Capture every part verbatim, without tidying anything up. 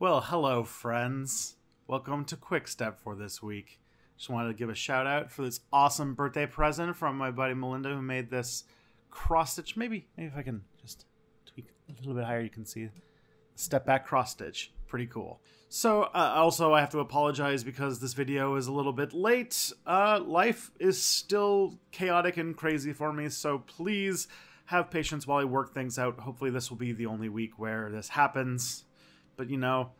Well, hello, friends. Welcome to Quick Step for this week. Just wanted to give a shout out for this awesome birthday present from my buddy Melinda, who made this cross stitch. Maybe, maybe if I can just tweak a little bit higher, you can see the step back cross stitch. Pretty cool. So, uh, also, I have to apologize because this video is a little bit late. Uh, life is still chaotic and crazy for me, so please have patience while I work things out. Hopefully, this will be the only week where this happens. But, you know,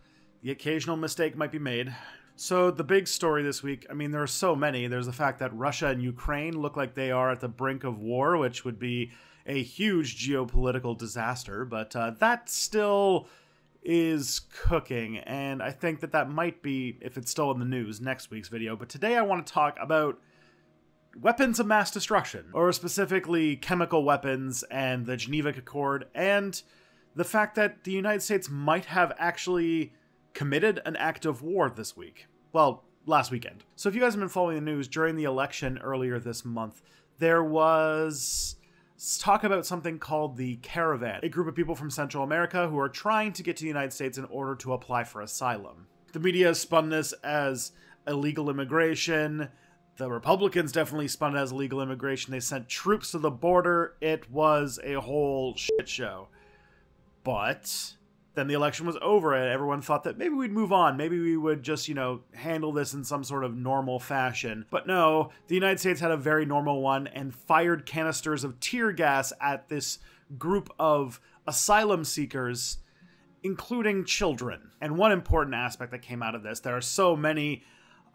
the occasional mistake might be made. So the big story this week, I mean, there are so many. There's the fact that Russia and Ukraine look like they are at the brink of war, which would be a huge geopolitical disaster. But uh, that still is cooking. And I think that that might be, if it's still in the news, next week's video. But today I want to talk about weapons of mass destruction, or specifically chemical weapons and the Geneva Accord, and the fact that the United States might have actually committed an act of war this week. Well, last weekend. So if you guys have been following the news, during the election earlier this month, there was talk about something called the Caravan, a group of people from Central America who are trying to get to the United States in order to apply for asylum. The media has spun this as illegal immigration. The Republicans definitely spun it as illegal immigration. They sent troops to the border. It was a whole shit show. But then the election was over and everyone thought that maybe we'd move on. Maybe we would just, you know, handle this in some sort of normal fashion. But no, the United States had a very normal one and fired canisters of tear gas at this group of asylum seekers, including children. And one important aspect that came out of this, there are so many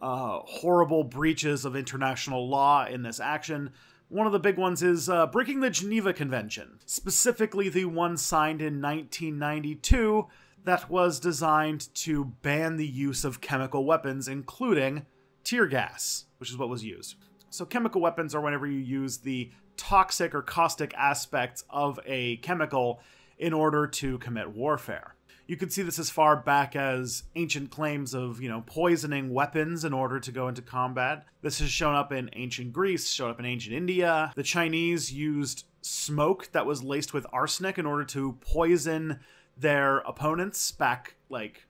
uh, horrible breaches of international law in this action. One of the big ones is uh, breaking the Geneva Convention, specifically the one signed in nineteen ninety-two that was designed to ban the use of chemical weapons, including tear gas, which is what was used. So chemical weapons are whenever you use the toxic or caustic aspects of a chemical in order to commit warfare. You could see this as far back as ancient claims of, you know, poisoning weapons in order to go into combat. This has shown up in ancient Greece, shown up in ancient India. The Chinese used smoke that was laced with arsenic in order to poison their opponents back like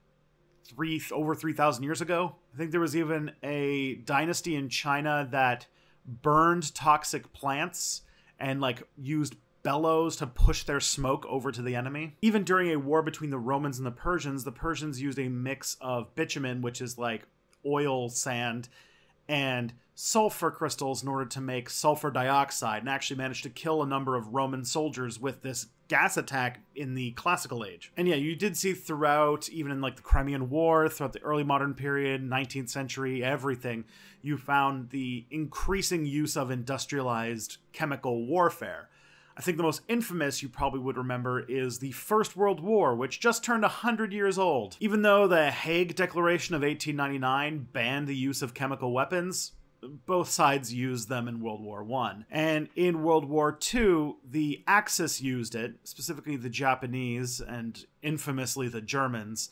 three over three thousand years ago. I think there was even a dynasty in China that burned toxic plants and like used bellows to push their smoke over to the enemy. Even during a war between the Romans and the Persians, the Persians used a mix of bitumen, which is like oil sand, and sulfur crystals in order to make sulfur dioxide, and actually managed to kill a number of Roman soldiers with this gas attack in the classical age. And yeah, you did see throughout, even in like the Crimean War, throughout the early modern period, nineteenth century, everything, you found the increasing use of industrialized chemical warfare. I think the most infamous you probably would remember is the First World War, which just turned one hundred years old. Even though the Hague Declaration of eighteen ninety-nine banned the use of chemical weapons, both sides used them in World War One. And in World War Two, the Axis used it, specifically the Japanese and infamously the Germans,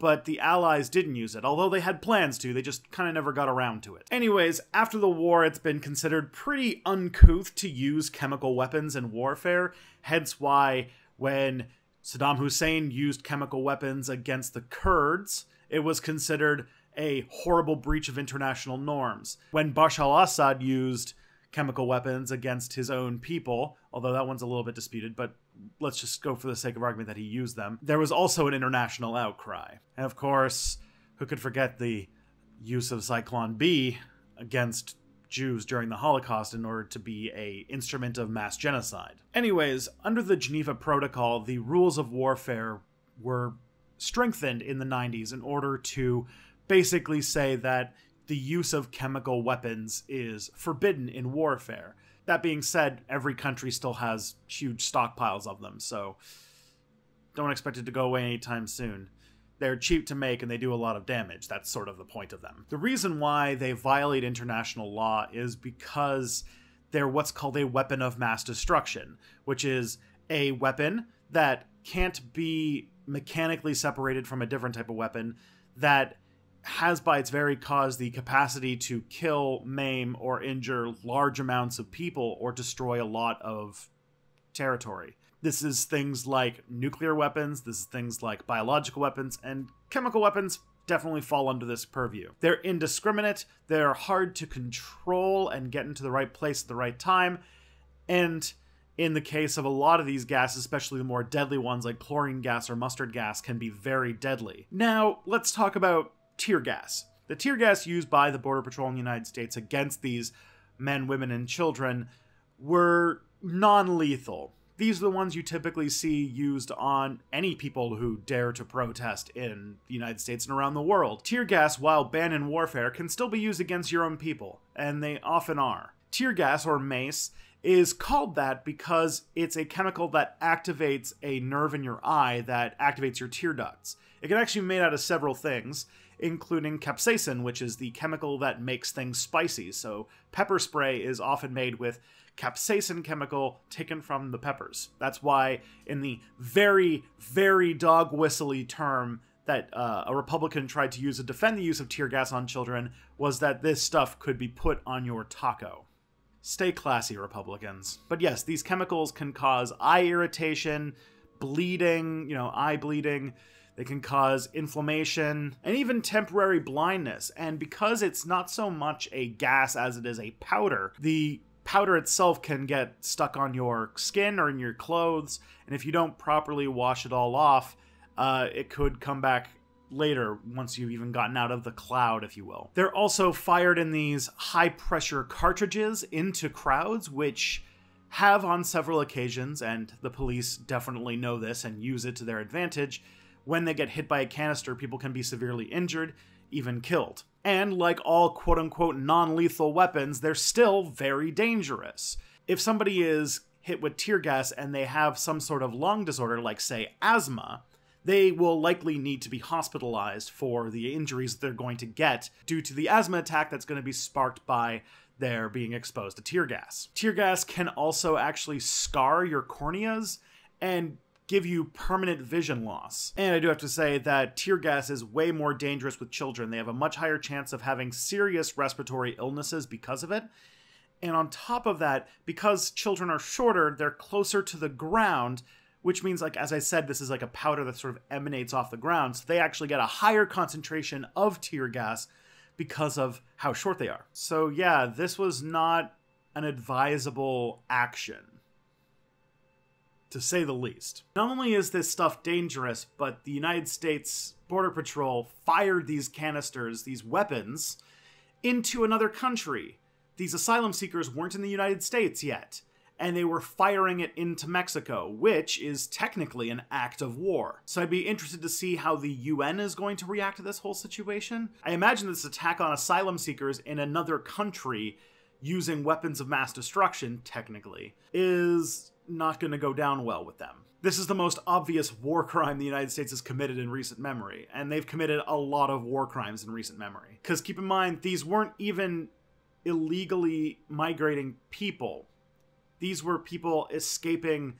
but the Allies didn't use it, although they had plans to. They just kind of never got around to it. Anyways, after the war, it's been considered pretty uncouth to use chemical weapons in warfare, hence why when Saddam Hussein used chemical weapons against the Kurds, it was considered a horrible breach of international norms. When Bashar al-Assad used chemical weapons against his own people, although that one's a little bit disputed, but let's just go for the sake of argument that he used them. There was also an international outcry. And of course, who could forget the use of Cyclone B against Jews during the Holocaust in order to be an instrument of mass genocide? Anyways, under the Geneva Protocol, the rules of warfare were strengthened in the nineties in order to basically say that the use of chemical weapons is forbidden in warfare. That being said, every country still has huge stockpiles of them, so don't expect it to go away anytime soon. They're cheap to make and they do a lot of damage. That's sort of the point of them. The reason why they violate international law is because they're what's called a weapon of mass destruction, which is a weapon that can't be mechanically separated from a different type of weapon, that has by its very cause the capacity to kill, maim, or injure large amounts of people or destroy a lot of territory. This is things like nuclear weapons, this is things like biological weapons, and chemical weapons definitely fall under this purview. They're indiscriminate, they're hard to control and get into the right place at the right time, and in the case of a lot of these gases, especially the more deadly ones like chlorine gas or mustard gas, can be very deadly. Now, let's talk about tear gas. The tear gas used by the Border Patrol in the United States against these men, women, and children were non-lethal. These are the ones you typically see used on any people who dare to protest in the United States and around the world. Tear gas, while banned in warfare, can still be used against your own people, and they often are. Tear gas, or mace, is called that because it's a chemical that activates a nerve in your eye that activates your tear ducts. It can actually be made out of several things, including capsaicin, which is the chemical that makes things spicy. So pepper spray is often made with capsaicin chemical taken from the peppers. That's why in the very, very dog whistly term that uh, a Republican tried to use to defend the use of tear gas on children was that this stuff could be put on your taco. Stay classy, Republicans. But yes, these chemicals can cause eye irritation, bleeding, you know, eye bleeding. They can cause inflammation and even temporary blindness. And because it's not so much a gas as it is a powder, the powder itself can get stuck on your skin or in your clothes, and if you don't properly wash it all off, uh, it could come back later once you've even gotten out of the cloud, if you will. They're also fired in these high-pressure cartridges into crowds, which have on several occasions, and the police definitely know this and use it to their advantage, when they get hit by a canister, people can be severely injured, even killed. And like all quote-unquote non-lethal weapons, they're still very dangerous. If somebody is hit with tear gas and they have some sort of lung disorder, like say asthma, they will likely need to be hospitalized for the injuries that they're going to get due to the asthma attack that's going to be sparked by their being exposed to tear gas. Tear gas can also actually scar your corneas and give you permanent vision loss. And I do have to say that tear gas is way more dangerous with children. They have a much higher chance of having serious respiratory illnesses because of it. And on top of that, because children are shorter, they're closer to the ground, which means, like, as I said, this is like a powder that sort of emanates off the ground. So they actually get a higher concentration of tear gas because of how short they are. So yeah, this was not an advisable action, to say the least. Not only is this stuff dangerous, but the United States Border Patrol fired these canisters, these weapons, into another country. These asylum seekers weren't in the United States yet, and they were firing it into Mexico, which is technically an act of war. So I'd be interested to see how the U N is going to react to this whole situation. I imagine this attack on asylum seekers in another country using weapons of mass destruction, technically, is not going to go down well with them. This is the most obvious war crime the United States has committed in recent memory, and they've committed a lot of war crimes in recent memory. Because keep in mind, these weren't even illegally migrating people. These were people escaping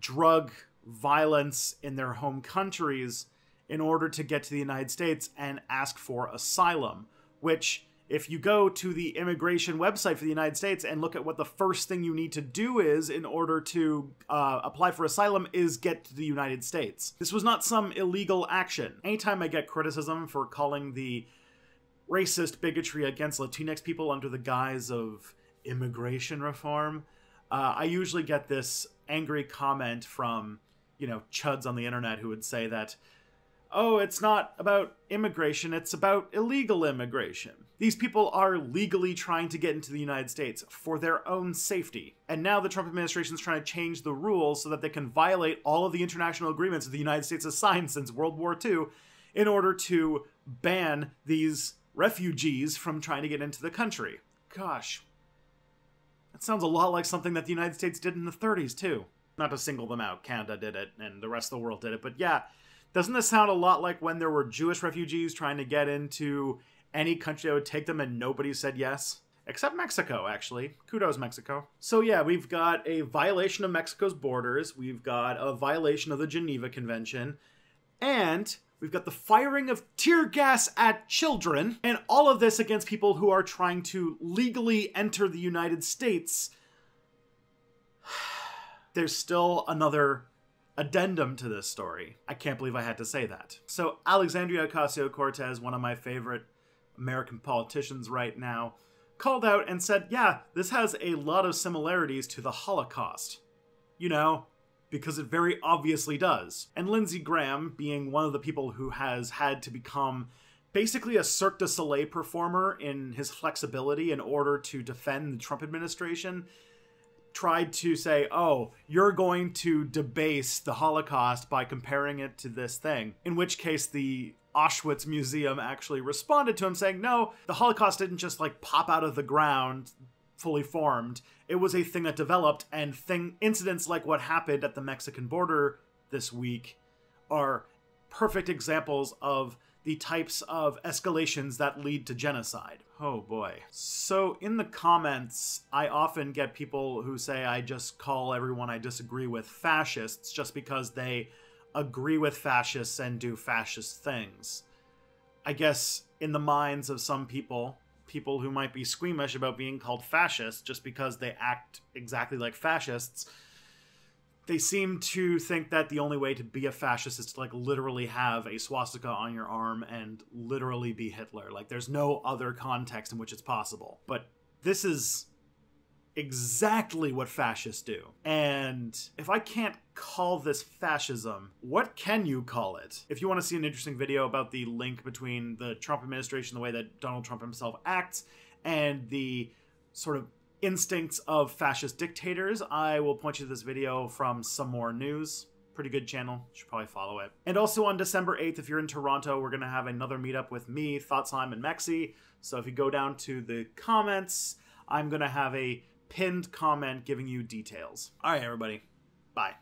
drug violence in their home countries in order to get to the United States and ask for asylum, which, if you go to the immigration website for the United States and look at what the first thing you need to do is in order to uh, apply for asylum is get to the United States. This was not some illegal action. Anytime I get criticism for calling the racist bigotry against Latinx people under the guise of immigration reform, uh, I usually get this angry comment from, you know, chuds on the internet who would say that, oh, it's not about immigration, it's about illegal immigration. These people are legally trying to get into the United States for their own safety. And now the Trump administration is trying to change the rules so that they can violate all of the international agreements that the United States has signed since World War Two in order to ban these refugees from trying to get into the country. Gosh, that sounds a lot like something that the United States did in the thirties, too. Not to single them out, Canada did it and the rest of the world did it, but yeah. Doesn't this sound a lot like when there were Jewish refugees trying to get into any country that would take them and nobody said yes? Except Mexico, actually. Kudos, Mexico. So yeah, we've got a violation of Mexico's borders, we've got a violation of the Geneva Convention, and we've got the firing of tear gas at children, and all of this against people who are trying to legally enter the United States. there's still another addendum to this story. I can't believe I had to say that. So Alexandria Ocasio-Cortez, one of my favorite American politicians right now, called out and said, yeah, this has a lot of similarities to the Holocaust. You know, because it very obviously does. And Lindsey Graham, being one of the people who has had to become basically a Cirque du Soleil performer in his flexibility in order to defend the Trump administration, tried to say, oh, you're going to debase the Holocaust by comparing it to this thing. In which case the Auschwitz Museum actually responded to him saying, no, the Holocaust didn't just like pop out of the ground fully formed. It was a thing that developed, and thing incidents like what happened at the Mexican border this week are perfect examples of the types of escalations that lead to genocide. Oh boy. So in the comments, I often get people who say I just call everyone I disagree with fascists just because they agree with fascists and do fascist things. I guess in the minds of some people, people who might be squeamish about being called fascists just because they act exactly like fascists, they seem to think that the only way to be a fascist is to like literally have a swastika on your arm and literally be Hitler. Like there's no other context in which it's possible. But this is exactly what fascists do. And if I can't call this fascism, what can you call it? If you want to see an interesting video about the link between the Trump administration, the way that Donald Trump himself acts, and the sort of instincts of fascist dictators, I will point you to this video from Some More News. Pretty good channel. You should probably follow it. And also on December eighth, if you're in Toronto, we're going to have another meetup with me, Thoughtslime, and Mexi. So if you go down to the comments, I'm going to have a pinned comment giving you details. All right, everybody. Bye.